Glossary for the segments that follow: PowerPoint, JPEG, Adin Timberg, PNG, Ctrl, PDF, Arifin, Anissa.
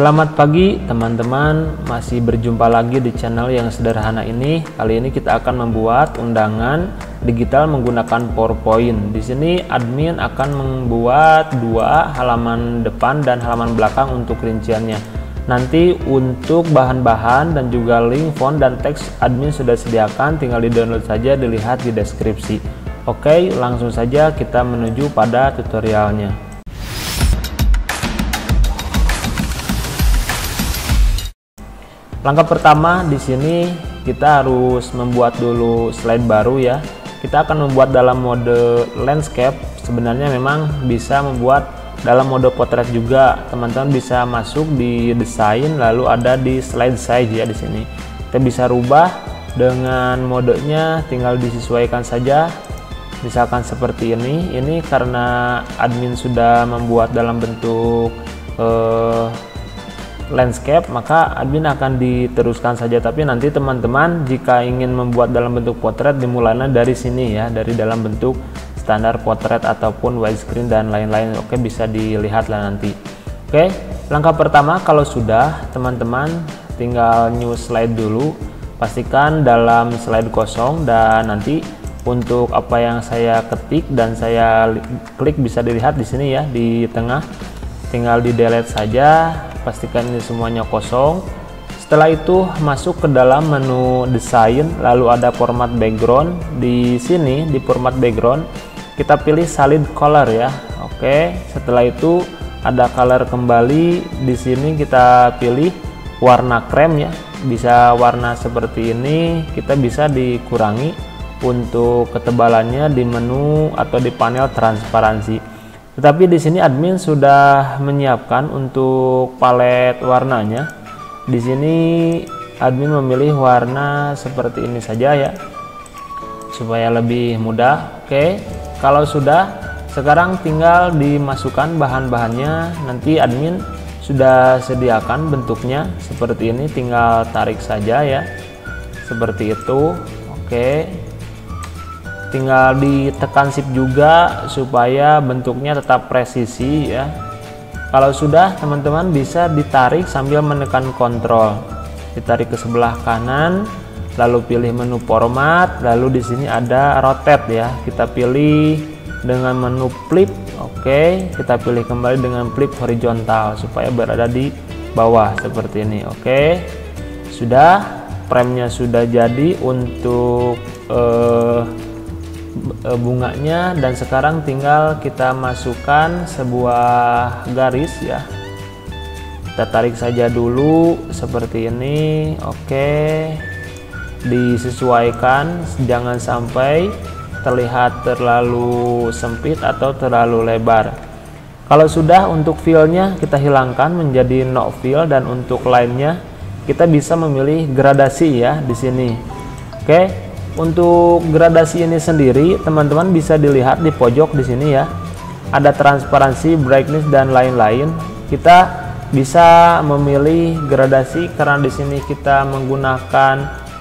Selamat pagi teman-teman, masih berjumpa lagi di channel yang sederhana ini. Kali ini kita akan membuat undangan digital menggunakan PowerPoint. Di sini admin akan membuat dua halaman depan dan halaman belakang untuk rinciannya. Nanti untuk bahan-bahan dan juga link font dan teks admin sudah sediakan, tinggal di-download saja, dilihat di deskripsi. Oke, langsung saja kita menuju pada tutorialnya. Langkah pertama di sini kita harus membuat dulu slide baru ya. Kita akan membuat dalam mode landscape. Sebenarnya memang bisa membuat dalam mode potret juga. Teman-teman bisa masuk di desain lalu ada di slide size ya di sini. Kita bisa rubah dengan modenya, tinggal disesuaikan saja. Misalkan seperti ini karena admin sudah membuat dalam bentuk landscape, maka admin akan diteruskan saja. Tapi nanti teman-teman jika ingin membuat dalam bentuk potret dimulainya dari sini ya, dari dalam bentuk standar potret ataupun widescreen dan lain-lain. Oke, bisa dilihat lah nanti. Oke, langkah pertama kalau sudah teman-teman tinggal new slide dulu, pastikan dalam slide kosong, dan nanti untuk apa yang saya ketik dan saya klik bisa dilihat di sini ya, di tengah. Tinggal di delete saja, pastikan ini semuanya kosong. Setelah itu masuk ke dalam menu desain, lalu ada format background. Di sini di format background kita pilih solid color ya. Oke, setelah itu ada color kembali. Di sini kita pilih warna krem ya, bisa warna seperti ini. Kita bisa dikurangi untuk ketebalannya di menu atau di panel transparansi. Tetapi di sini admin sudah menyiapkan untuk palet warnanya. Di sini admin memilih warna seperti ini saja ya, supaya lebih mudah. Oke, kalau sudah, sekarang tinggal dimasukkan bahan-bahannya. Nanti admin sudah sediakan bentuknya seperti ini, tinggal tarik saja ya, seperti itu. Oke, tinggal ditekan shift juga supaya bentuknya tetap presisi ya. Kalau sudah teman-teman bisa ditarik sambil menekan kontrol, ditarik ke sebelah kanan, lalu pilih menu format, lalu di sini ada rotate ya, kita pilih dengan menu flip. Oke, kita pilih kembali dengan flip horizontal supaya berada di bawah seperti ini. Oke, sudah, frame-nya sudah jadi untuk bunganya. Dan sekarang tinggal kita masukkan sebuah garis ya, kita tarik saja dulu seperti ini. Oke, disesuaikan, jangan sampai terlihat terlalu sempit atau terlalu lebar. Kalau sudah, untuk fill-nya kita hilangkan menjadi no fill, dan untuk line-nya kita bisa memilih gradasi ya di sini. Oke, untuk gradasi ini sendiri teman-teman bisa dilihat di pojok di sini ya, ada transparansi, brightness dan lain-lain. Kita bisa memilih gradasi karena di sini kita menggunakan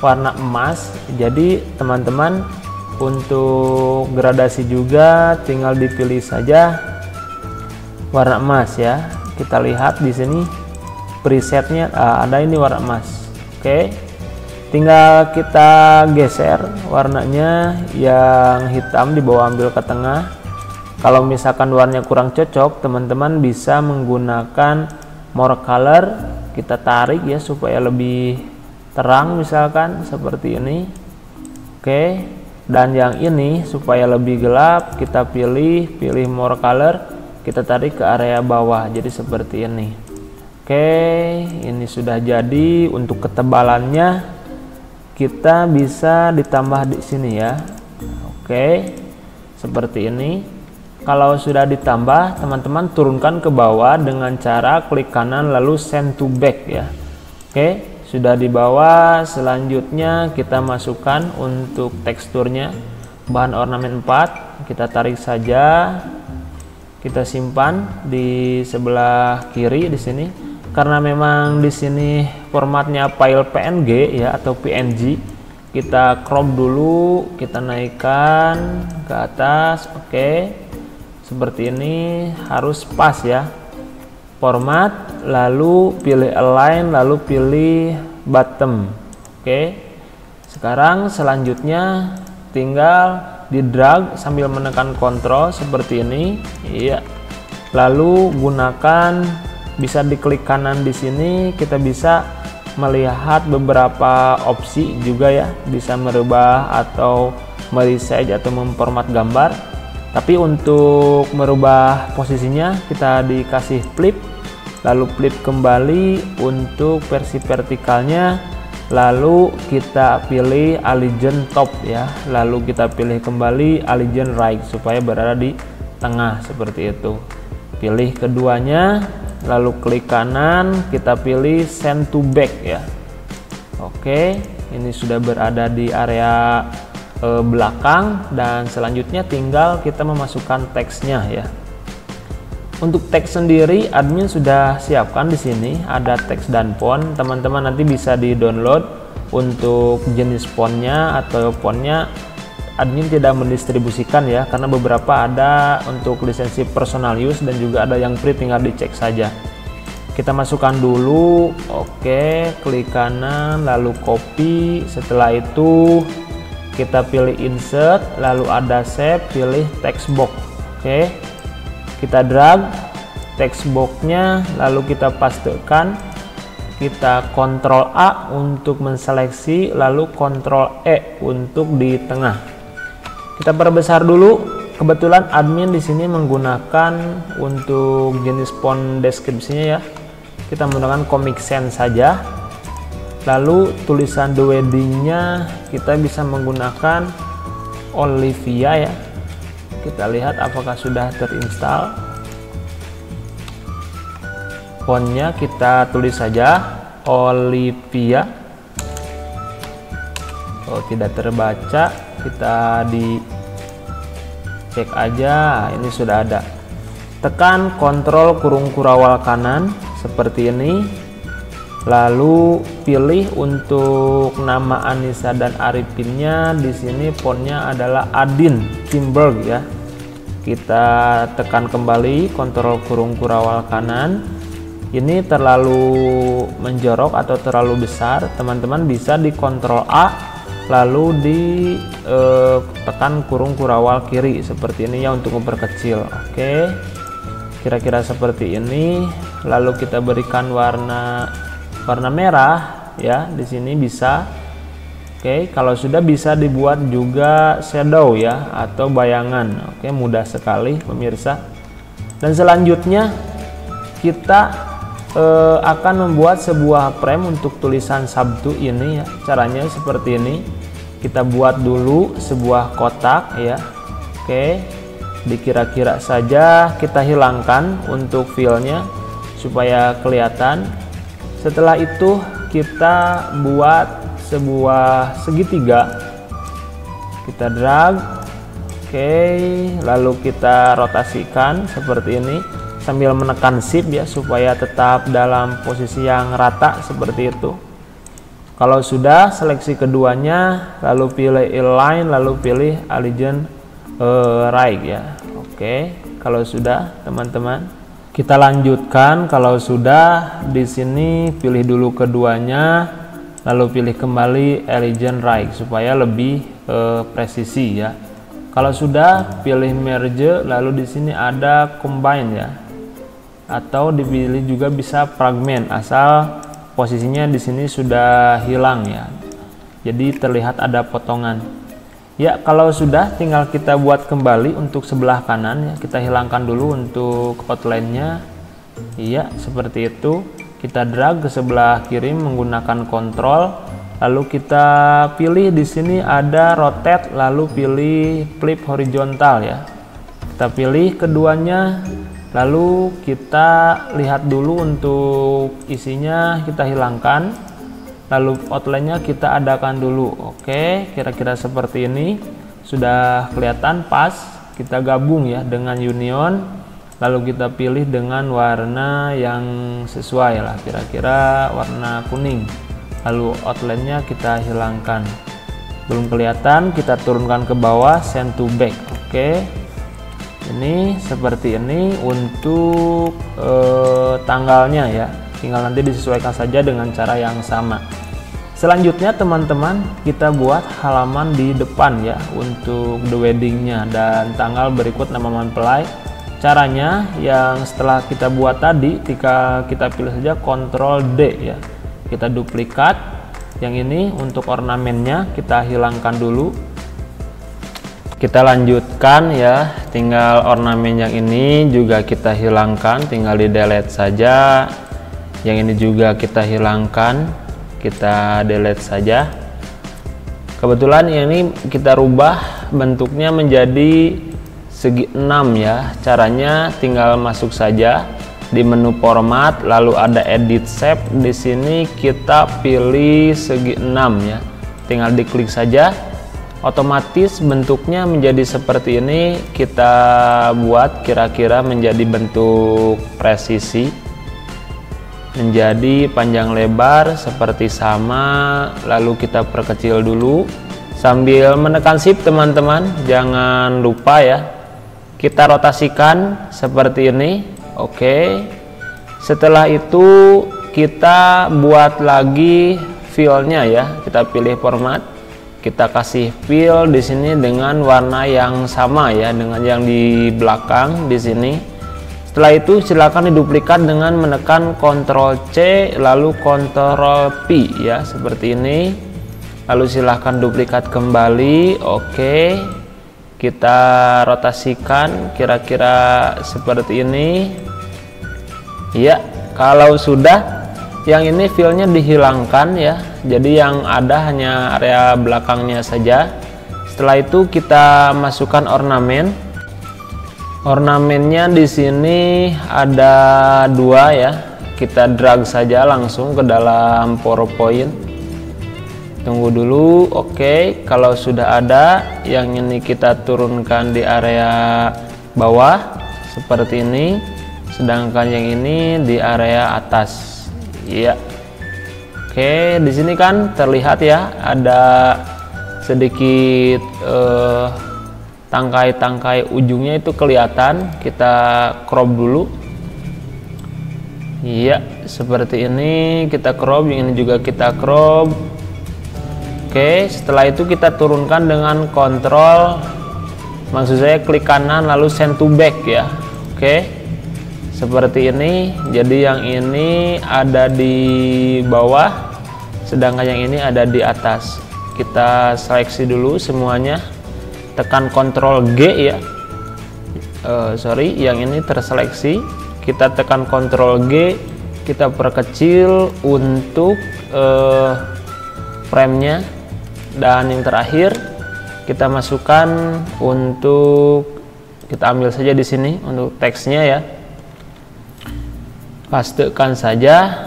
warna emas. Jadi teman-teman untuk gradasi juga tinggal dipilih saja warna emas ya. Kita lihat di sini presetnya ada ini warna emas. Oke, tinggal kita geser warnanya, yang hitam dibawa ambil ke tengah. Kalau misalkan warnanya kurang cocok teman-teman bisa menggunakan more color, kita tarik ya supaya lebih terang, misalkan seperti ini. Oke, dan yang ini supaya lebih gelap kita pilih more color, kita tarik ke area bawah jadi seperti ini. Oke, ini sudah jadi. Untuk ketebalannya kita bisa ditambah di sini ya. Oke, seperti ini. Kalau sudah ditambah, teman-teman turunkan ke bawah dengan cara klik kanan lalu send to back ya. Oke, sudah di bawah. Selanjutnya kita masukkan untuk teksturnya, bahan ornamen 4, kita tarik saja. Kita simpan di sebelah kiri di sini. Karena memang di sini formatnya file PNG ya atau PNG, kita crop dulu, kita naikkan ke atas. Oke, seperti ini, harus pas ya. Format lalu pilih align, lalu pilih bottom. Oke, sekarang selanjutnya tinggal di drag sambil menekan Ctrl seperti ini, iya. Lalu gunakan, bisa diklik kanan di sini, kita bisa melihat beberapa opsi juga ya, bisa merubah atau meresize atau memformat gambar. Tapi untuk merubah posisinya kita dikasih flip, lalu flip kembali untuk versi vertikalnya, lalu kita pilih align top ya, lalu kita pilih kembali align right supaya berada di tengah seperti itu. Pilih keduanya, lalu klik kanan, kita pilih send to back ya. Oke, ini sudah berada di area belakang, dan selanjutnya tinggal kita memasukkan teksnya ya. Untuk teks sendiri admin sudah siapkan di sini, ada teks dan font. Teman-teman nanti bisa di-download untuk jenis fontnya atau fontnya. Admin tidak mendistribusikan ya, karena beberapa ada untuk lisensi personal use dan juga ada yang free, tinggal dicek saja. Kita masukkan dulu, oke, klik kanan lalu copy. Setelah itu kita pilih insert, lalu ada shape, pilih text box. Oke, kita drag text boxnya, lalu kita pastekan, kita Ctrl A untuk menseleksi, lalu Ctrl E untuk di tengah. Kita perbesar dulu. Kebetulan admin di sini menggunakan untuk jenis font deskripsinya ya. Kita menggunakan Comic Sans saja. Lalu tulisan The Wedding-nya kita bisa menggunakan Olivia ya. Kita lihat apakah sudah terinstall. Fontnya kita tulis saja Olivia. Oh, tidak terbaca. Kita dicek aja, ini sudah ada. Tekan Ctrl kurung kurawal kanan seperti ini, lalu pilih untuk nama Anissa dan Arifinnya. Di sini fontnya adalah Adin Timberg ya. Kita tekan kembali Ctrl kurung kurawal kanan. Ini terlalu menjorok atau terlalu besar, teman-teman bisa di Ctrl A, lalu di tekan kurung kurawal kiri seperti ini ya, untuk memperkecil. Oke, kira-kira seperti ini. Lalu kita berikan warna merah ya, di sini bisa. Oke, kalau sudah bisa dibuat juga shadow ya, atau bayangan. Oke, mudah sekali pemirsa. Dan selanjutnya kita akan membuat sebuah frame untuk tulisan Sabtu ini ya. Caranya seperti ini, kita buat dulu sebuah kotak ya. Oke, dikira-kira saja, kita hilangkan untuk filenya supaya kelihatan. Setelah itu kita buat sebuah segitiga, kita drag, oke, lalu kita rotasikan seperti ini sambil menekan shift ya, supaya tetap dalam posisi yang rata seperti itu. Kalau sudah, seleksi keduanya, lalu pilih align, lalu pilih align right ya. Oke, kalau sudah teman-teman, kita lanjutkan. Kalau sudah, di sini pilih dulu keduanya, lalu pilih kembali align right supaya lebih presisi ya. Kalau sudah, pilih merge, lalu di sini ada combine ya, atau dipilih juga bisa fragment asal posisinya di sini sudah hilang ya, jadi terlihat ada potongan ya. Kalau sudah, tinggal kita buat kembali untuk sebelah kanan ya. Kita hilangkan dulu untuk outline-nya iya, seperti itu. Kita drag ke sebelah kiri menggunakan Ctrl, lalu kita pilih di sini ada rotate, lalu pilih flip horizontal ya. Kita pilih keduanya, lalu kita lihat dulu untuk isinya, kita hilangkan, lalu outline-nya kita adakan dulu. Oke, kira-kira seperti ini sudah kelihatan pas. Kita gabung ya dengan union, lalu kita pilih dengan warna yang sesuai lah, kira-kira warna kuning, lalu outline-nya kita hilangkan. Belum kelihatan, kita turunkan ke bawah, send to back. Oke, ini seperti ini untuk tanggalnya ya. Tinggal nanti disesuaikan saja dengan cara yang sama. Selanjutnya teman-teman, kita buat halaman di depan ya untuk the weddingnya dan tanggal berikut nama mempelai. Caranya yang setelah kita buat tadi, ketika kita pilih saja Ctrl D ya, kita duplikat. Yang ini untuk ornamennya kita hilangkan dulu. Kita lanjutkan ya, tinggal ornamen yang ini juga kita hilangkan, tinggal di delete saja. Yang ini juga kita hilangkan, kita delete saja. Kebetulan ini kita rubah bentuknya menjadi segi 6 ya. Caranya tinggal masuk saja di menu format, lalu ada edit shape. Di sini kita pilih segi 6 ya. Tinggal diklik saja. Otomatis bentuknya menjadi seperti ini. Kita buat kira-kira menjadi bentuk presisi, menjadi panjang lebar seperti sama, lalu kita perkecil dulu sambil menekan shift teman-teman, jangan lupa ya. Kita rotasikan seperti ini. Oke. Setelah itu kita buat lagi fill-nya ya. Kita pilih format, kita kasih fill di sini dengan warna yang sama ya dengan yang di belakang di sini. Setelah itu silakan diduplikat dengan menekan Ctrl C lalu Ctrl P ya, seperti ini. Lalu silahkan duplikat kembali. Oke. Kita rotasikan kira-kira seperti ini. Ya, kalau sudah, yang ini fill-nya dihilangkan ya. Jadi yang ada hanya area belakangnya saja. Setelah itu kita masukkan ornamen. Ornamennya di sini ada 2 ya, kita drag saja langsung ke dalam PowerPoint. Tunggu dulu, oke. Kalau sudah ada, yang ini kita turunkan di area bawah seperti ini, sedangkan yang ini di area atas. Iya. Oke, di sini kan terlihat ya ada sedikit tangkai-tangkai ujungnya itu kelihatan. Kita crop dulu. Iya, seperti ini kita crop, yang ini juga kita crop. Oke, setelah itu kita turunkan dengan Ctrl, maksud saya klik kanan lalu send to back ya. Oke, seperti ini. Jadi yang ini ada di bawah, sedangkan yang ini ada di atas. Kita seleksi dulu semuanya, tekan Ctrl G ya. Sorry, yang ini terseleksi. Kita tekan Ctrl G, kita perkecil untuk frame-nya, dan yang terakhir kita masukkan untuk, kita ambil saja di sini untuk teksnya ya. Pastekan saja.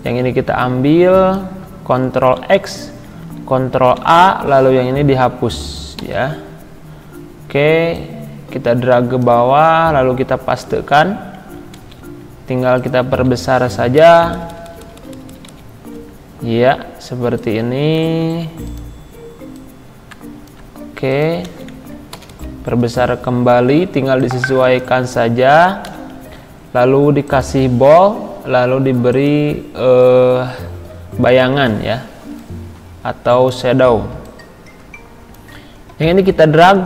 Yang ini kita ambil Ctrl X, Ctrl A, lalu yang ini dihapus. Ya, oke, kita drag ke bawah, lalu kita pastekan. Tinggal kita perbesar saja. Ya, seperti ini. Oke, perbesar kembali. Tinggal disesuaikan saja. Lalu dikasih bold, lalu diberi bayangan ya, atau shadow. Yang ini kita drag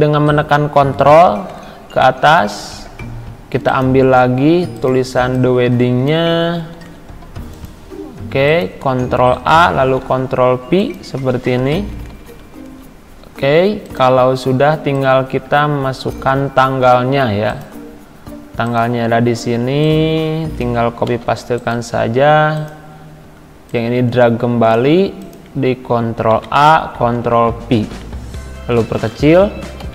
dengan menekan Ctrl ke atas. Kita ambil lagi tulisan the weddingnya. Oke, Ctrl A lalu Ctrl P seperti ini. Oke, kalau sudah tinggal kita masukkan tanggalnya ya. Tanggalnya ada di sini, tinggal copy pastekan saja. Yang ini drag kembali di Ctrl A, Ctrl P. Lalu perkecil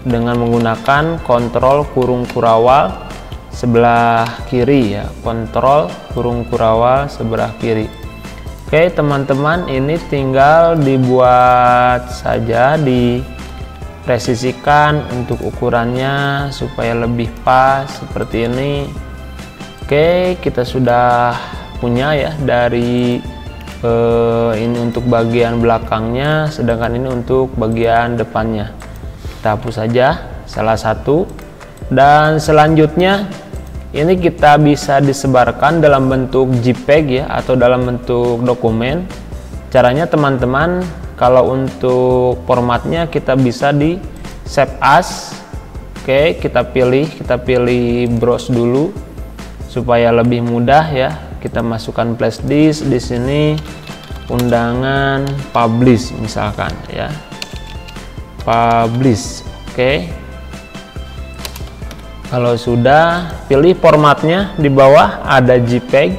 dengan menggunakan Ctrl kurung kurawal sebelah kiri ya, Ctrl kurung kurawal sebelah kiri. Oke teman-teman, ini tinggal dibuat saja, dipresisikan untuk ukurannya supaya lebih pas seperti ini. Oke, kita sudah punya ya dari ini untuk bagian belakangnya, sedangkan ini untuk bagian depannya. Kita hapus saja salah satu. Dan selanjutnya ini kita bisa disebarkan dalam bentuk JPEG ya, atau dalam bentuk dokumen. Caranya teman-teman, kalau untuk formatnya kita bisa di save as. Oke, kita pilih browse dulu supaya lebih mudah ya. Kita masukkan flash disk di sini, undangan publish misalkan ya. Publish. Oke. Kalau sudah, pilih formatnya, di bawah ada JPEG,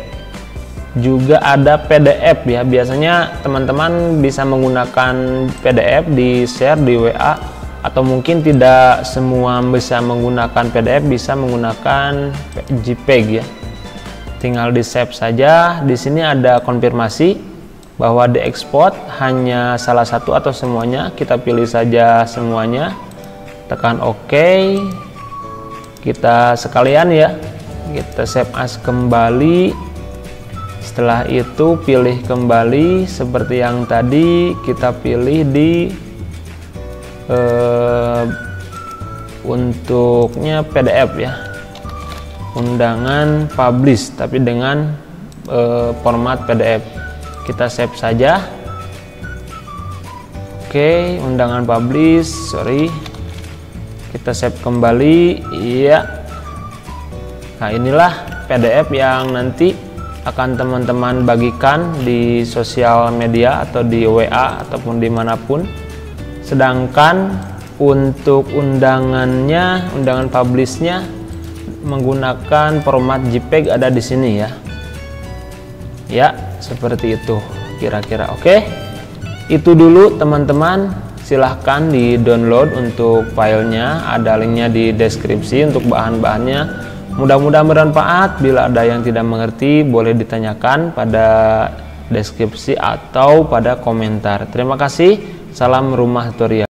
juga ada PDF ya. Biasanya teman-teman bisa menggunakan PDF di share di WA, atau mungkin tidak semua bisa menggunakan PDF, bisa menggunakan JPEG ya. Tinggal di save saja. Di sini ada konfirmasi bahwa di export hanya salah satu atau semuanya. Kita pilih saja semuanya, tekan OK. Kita sekalian ya, kita save as kembali. Setelah itu pilih kembali seperti yang tadi, kita pilih di untuknya PDF ya, undangan publish, tapi dengan format PDF. Kita save saja. Oke, undangan publish, sorry, kita save kembali ya. Nah, inilah PDF yang nanti akan teman-teman bagikan di sosial media atau di WA ataupun dimanapun. Sedangkan untuk undangannya, undangan publishnya menggunakan format JPEG ada di sini ya. Ya, seperti itu kira-kira. Oke, itu dulu teman-teman. Silahkan di download untuk filenya, ada linknya di deskripsi untuk bahan-bahannya. Mudah-mudahan bermanfaat. Bila ada yang tidak mengerti boleh ditanyakan pada deskripsi atau pada komentar. Terima kasih. Salam Rumah Tutorial.